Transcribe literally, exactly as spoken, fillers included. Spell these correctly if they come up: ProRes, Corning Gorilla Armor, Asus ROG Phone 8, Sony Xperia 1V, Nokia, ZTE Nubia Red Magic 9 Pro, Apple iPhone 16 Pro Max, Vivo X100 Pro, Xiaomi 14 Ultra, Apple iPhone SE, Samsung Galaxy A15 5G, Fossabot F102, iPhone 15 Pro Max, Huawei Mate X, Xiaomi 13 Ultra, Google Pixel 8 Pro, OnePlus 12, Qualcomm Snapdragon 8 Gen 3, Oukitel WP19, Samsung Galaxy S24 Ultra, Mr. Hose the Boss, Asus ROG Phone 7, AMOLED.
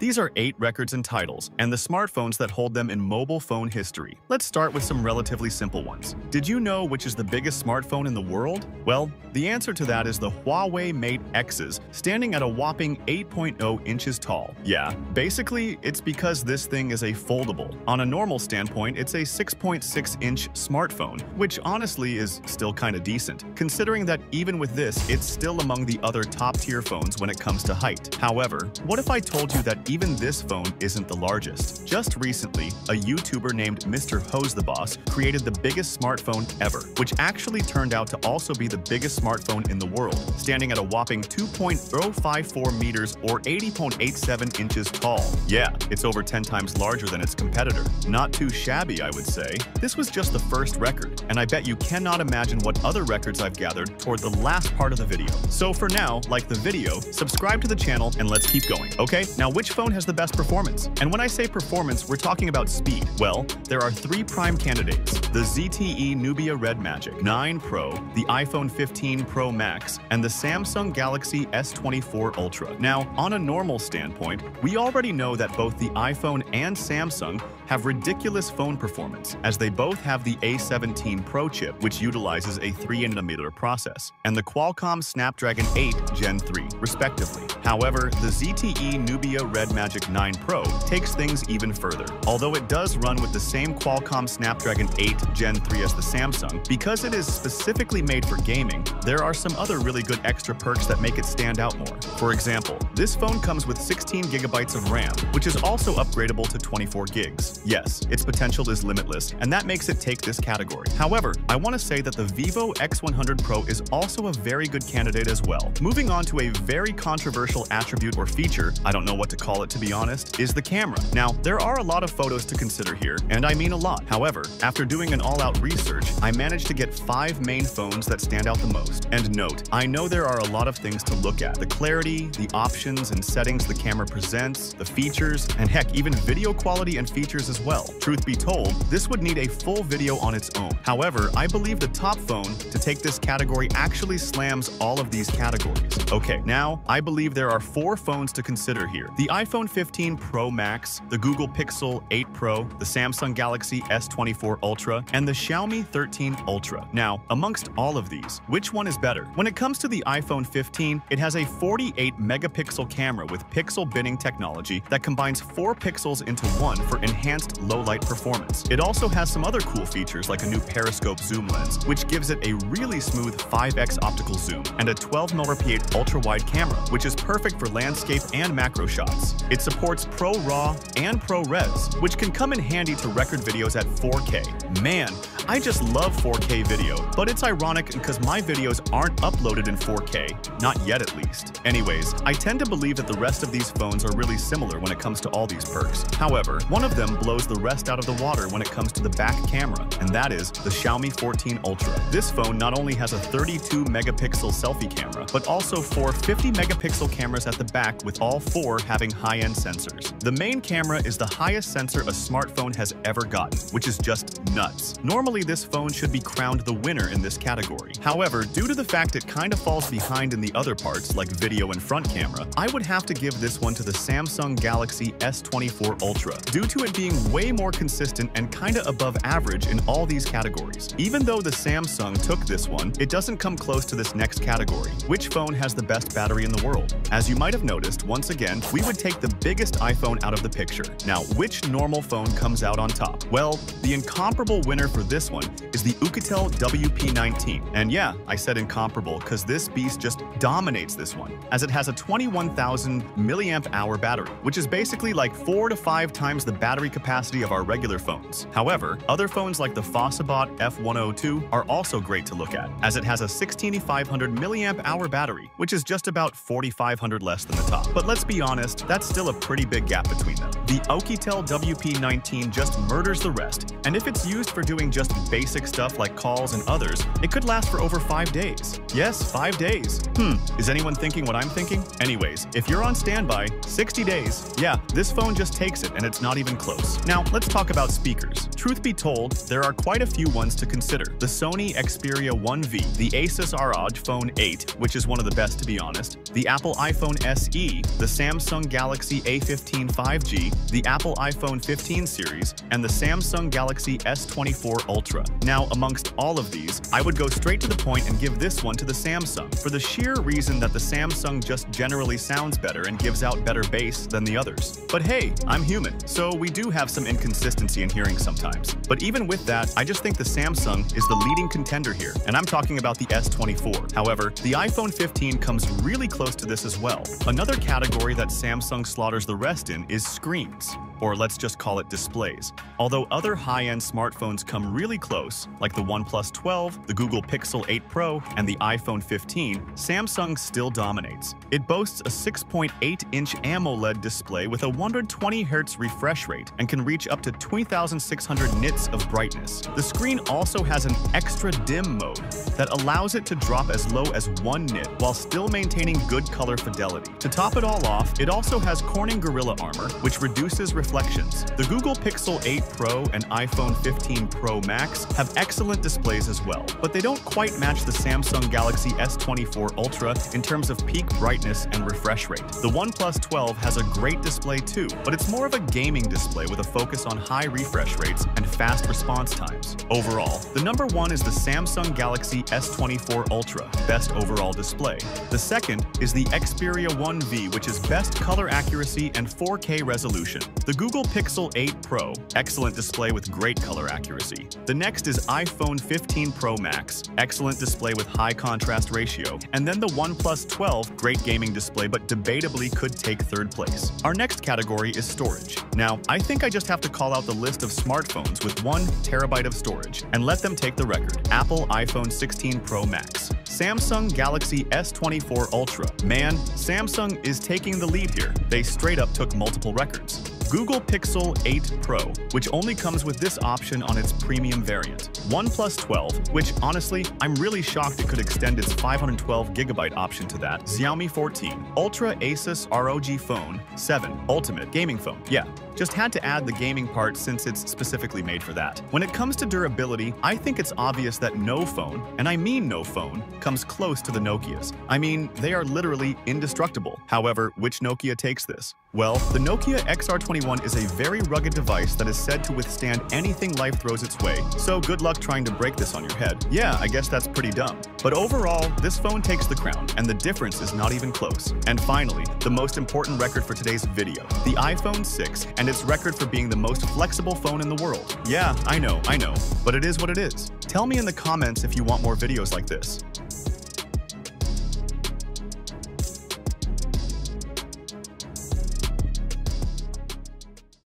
These are eight records and titles, and the smartphones that hold them in mobile phone history. Let's start with some relatively simple ones. Did you know which is the biggest smartphone in the world? Well, the answer to that is the Huawei Mate X's, standing at a whopping eight point zero inches tall. Yeah, basically, it's because this thing is a foldable. On a normal standpoint, it's a six point six inch smartphone, which honestly is still kinda decent, considering that even with this, it's still among the other top-tier phones when it comes to height. However, what if I told you that even this phone isn't the largest? Just recently, a YouTuber named Mister Hose the Boss created the biggest smartphone ever, which actually turned out to also be the biggest smartphone in the world, standing at a whopping two point zero five four meters or eighty point eight seven inches tall. Yeah, it's over ten times larger than its competitor. Not too shabby, I would say. This was just the first record, and I bet you cannot imagine what other records I've gathered toward the last part of the video. So for now, like the video, subscribe to the channel and let's keep going, okay? Now, which phone has the best performance? And when I say performance, we're talking about speed. Well, there are three prime candidates: the Z T E Nubia Red Magic nine Pro, the iPhone fifteen Pro Max, and the Samsung Galaxy S twenty-four Ultra. Now, on a normal standpoint, we already know that both the iPhone and Samsung have ridiculous phone performance, as they both have the A seventeen Pro chip, which utilizes a three nanometer process, and the Qualcomm Snapdragon eight Gen three, respectively. However, the Z T E Nubia Red Magic nine Pro takes things even further. Although it does run with the same Qualcomm Snapdragon eight Gen three as the Samsung, because it is specifically made for gaming, there are some other really good extra perks that make it stand out more. For example, this phone comes with sixteen gigabytes of RAM, which is also upgradable to twenty-four gigs. Yes, its potential is limitless, and that makes it take this category. However, I want to say that the Vivo X one hundred Pro is also a very good candidate as well. Moving on to a very controversial attribute or feature, I don't know what to call it to be honest, is the camera. Now, there are a lot of photos to consider here, and I mean a lot. However, after doing an all-out research, I managed to get five main phones that stand out the most. And note, I know there are a lot of things to look at: the clarity, the options and settings the camera presents, the features, and heck, even video quality and features as well. Truth be told, this would need a full video on its own. However, I believe the top phone to take this category actually slams all of these categories. Okay, now I believe there are four phones to consider here: the iPhone fifteen Pro Max, the Google Pixel eight Pro, the Samsung Galaxy S twenty-four Ultra, and the Xiaomi thirteen Ultra. Now, amongst all of these, which one is better? When it comes to the iPhone fifteen, it has a forty-eight megapixel camera with pixel binning technology that combines four pixels into one for enhanced low-light performance. It also has some other cool features like a new periscope zoom lens, which gives it a really smooth five X optical zoom, and a twelve millimeter ultra-wide camera, which is perfect for landscape and macro shots. It supports Pro-Raw and Pro-Res, which can come in handy to record videos at four K. Man, I just love four K video, but it's ironic because my videos aren't uploaded in four K, not yet at least. Anyways, I tend to believe that the rest of these phones are really similar when it comes to all these perks. However, one of them blows the rest out of the water when it comes to the back camera, and that is the Xiaomi fourteen Ultra. This phone not only has a thirty-two megapixel selfie camera, but also four fifty megapixel cameras at the back, with all four having high-end sensors. The main camera is the highest sensor a smartphone has ever gotten, which is just nuts. Normally, this phone should be crowned the winner in this category. However, due to the fact it kind of falls behind in the other parts, like video and front camera, I would have to give this one to the Samsung Galaxy S twenty-four Ultra, due to it being way more consistent and kind of above average in all these categories. Even though the Samsung took this one, it doesn't come close to this next category: which phone has the best battery in the world? As you might have noticed, once again, we would take the biggest iPhone out of the picture. Now, which normal phone comes out on top? Well, the incomparable winner for this This one is the Oukitel W P nineteen. And yeah, I said incomparable because this beast just dominates this one, as it has a twenty-one thousand milliamp hour battery, which is basically like four to five times the battery capacity of our regular phones. However, other phones like the Fossabot F one oh two are also great to look at, as it has a sixteen thousand five hundred milliamp hour battery, which is just about forty-five hundred less than the top. But let's be honest, that's still a pretty big gap between them. The Oukitel W P nineteen just murders the rest, and if it's used for doing just basic stuff like calls and others, it could last for over five days. Yes, five days. Hmm, is anyone thinking what I'm thinking? Anyways, if you're on standby, sixty days, yeah, this phone just takes it and it's not even close. Now, let's talk about speakers. Truth be told, there are quite a few ones to consider. The Sony Xperia one V, the Asus R O G Phone eight, which is one of the best to be honest, the Apple iPhone S E, the Samsung Galaxy A fifteen five G, the Apple iPhone fifteen series, and the Samsung Galaxy S twenty-four Ultra. Now, amongst all of these, I would go straight to the point and give this one to the Samsung, for the sheer reason that the Samsung just generally sounds better and gives out better bass than the others. But hey, I'm human, so we do have some inconsistency in hearing sometimes. But even with that, I just think the Samsung is the leading contender here, and I'm talking about the S twenty-four. However, the iPhone fifteen comes really close to this as well. Another category that Samsung slaughters the rest in is screens, or let's just call it displays. Although other high-end smartphones come really close, like the OnePlus twelve, the Google Pixel eight Pro, and the iPhone fifteen, Samsung still dominates. It boasts a six point eight inch AMOLED display with a one hundred twenty hertz refresh rate and can reach up to twenty-six hundred nits of brightness. The screen also has an extra dim mode that allows it to drop as low as one nit while still maintaining good color fidelity. To top it all off, it also has Corning Gorilla Armor, which reduces reflection. Reflections. The Google Pixel eight Pro and iPhone fifteen Pro Max have excellent displays as well, but they don't quite match the Samsung Galaxy S twenty-four Ultra in terms of peak brightness and refresh rate. The OnePlus twelve has a great display too, but it's more of a gaming display with a focus on high refresh rates and fast response times. Overall, the number one is the Samsung Galaxy S twenty-four Ultra, best overall display. The second is the Xperia one V, which is best color accuracy and four K resolution. The Google Pixel eight Pro, excellent display with great color accuracy. The next is iPhone fifteen Pro Max, excellent display with high contrast ratio. And then the OnePlus twelve, great gaming display but debatably could take third place. Our next category is storage. Now, I think I just have to call out the list of smartphones with one terabyte of storage and let them take the record. Apple iPhone sixteen Pro Max, Samsung Galaxy S twenty-four Ultra. Man, Samsung is taking the lead here. They straight up took multiple records. Google Pixel eight Pro, which only comes with this option on its premium variant. OnePlus twelve, which honestly, I'm really shocked it could extend its five hundred twelve gigabyte option to that. Xiaomi fourteen, Ultra Asus R O G Phone seven, Ultimate Gaming Phone. Yeah, just had to add the gaming part since it's specifically made for that. When it comes to durability, I think it's obvious that no phone, and I mean no phone, comes close to the Nokias. I mean, they are literally indestructible. However, which Nokia takes this? Well, the Nokia X R twenty-one is a very rugged device that is said to withstand anything life throws its way, so good luck trying to break this on your head. Yeah, I guess that's pretty dumb. But overall, this phone takes the crown, and the difference is not even close. And finally, the most important record for today's video, the iPhone six, and its record for being the most flexible phone in the world. Yeah, I know, I know, but it is what it is. Tell me in the comments if you want more videos like this.